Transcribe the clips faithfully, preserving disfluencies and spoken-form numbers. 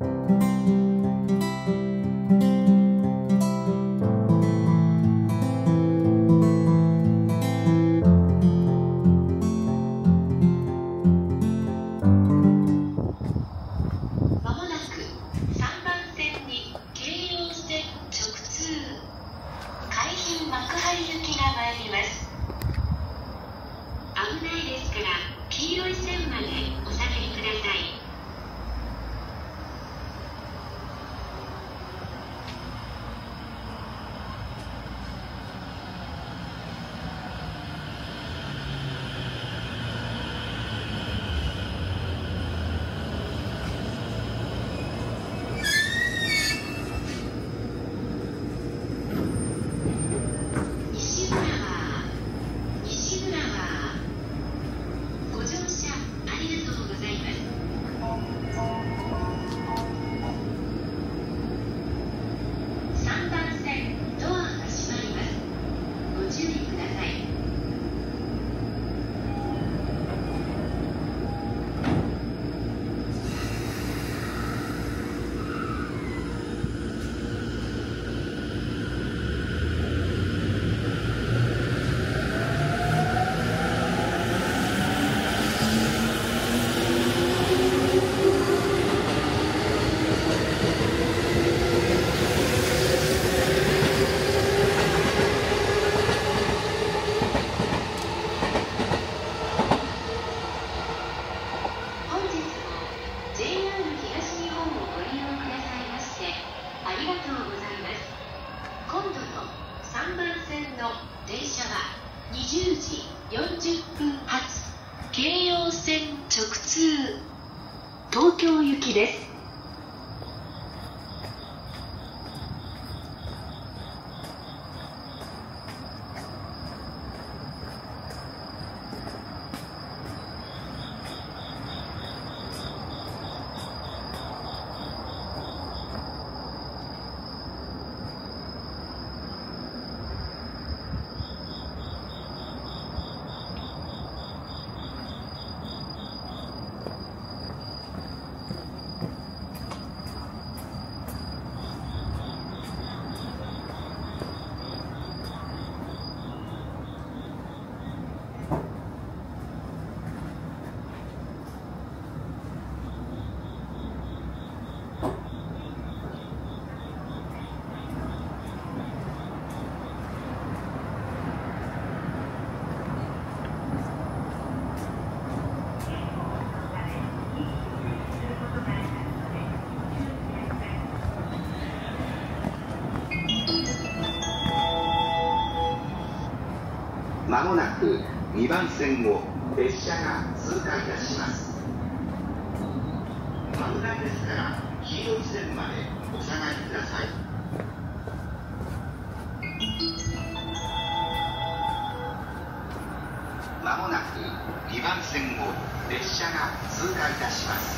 まもなくにばん線を列車が通過いたします。番台ですから黄色い線までお下がりください。まもなくにばん線を列車が通過いたします。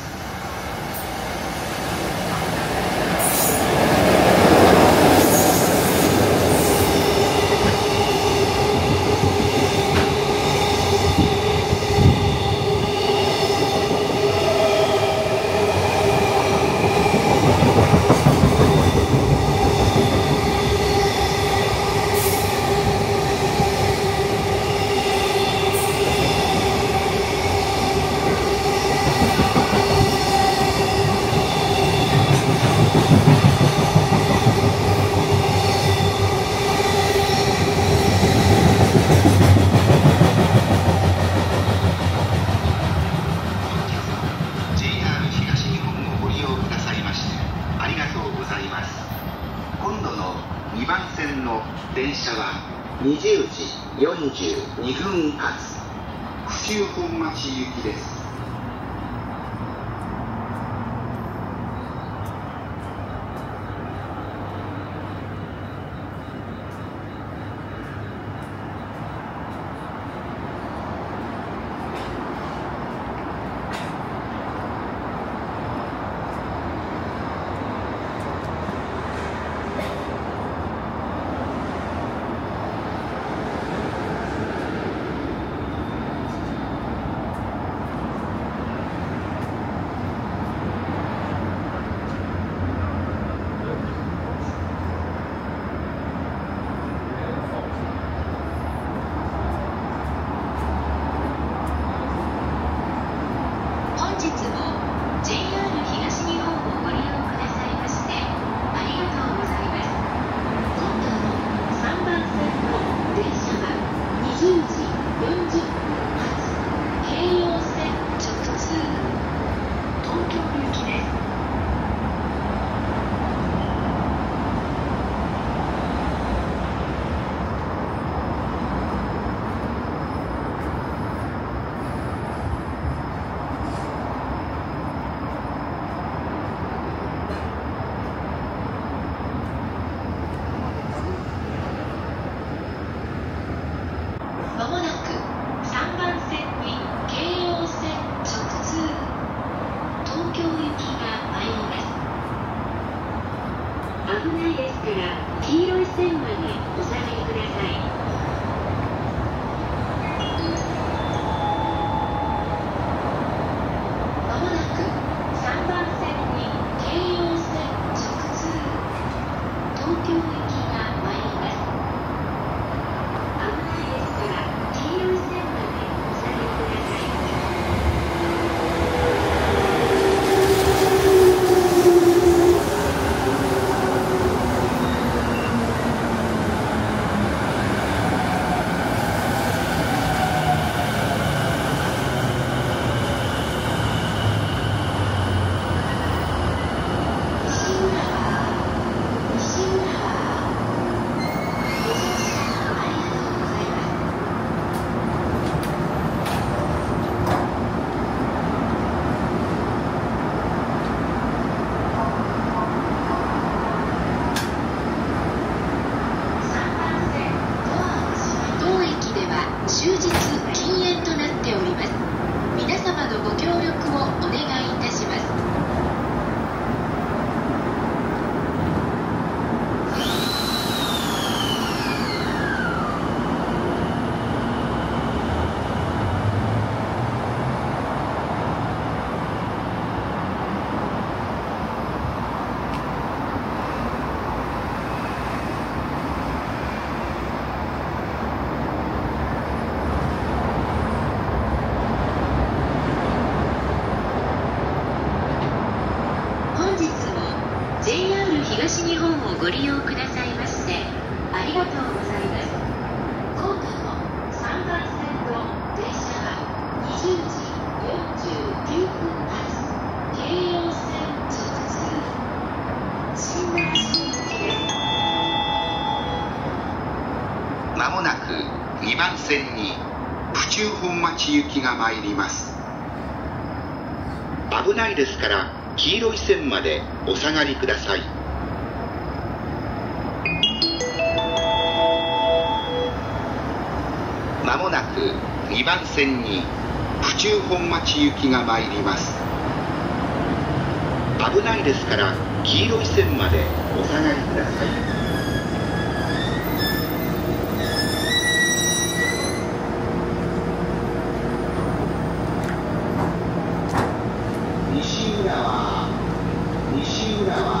危ないですから黄色い線までお下がりください。 にばんせんに府中本町行きが参ります。危ないですから黄色い線までお下がりください。 まもなくにばんせんに府中本町行きが参ります。危ないですから黄色い線までお下がりください。 西浦和、西浦和。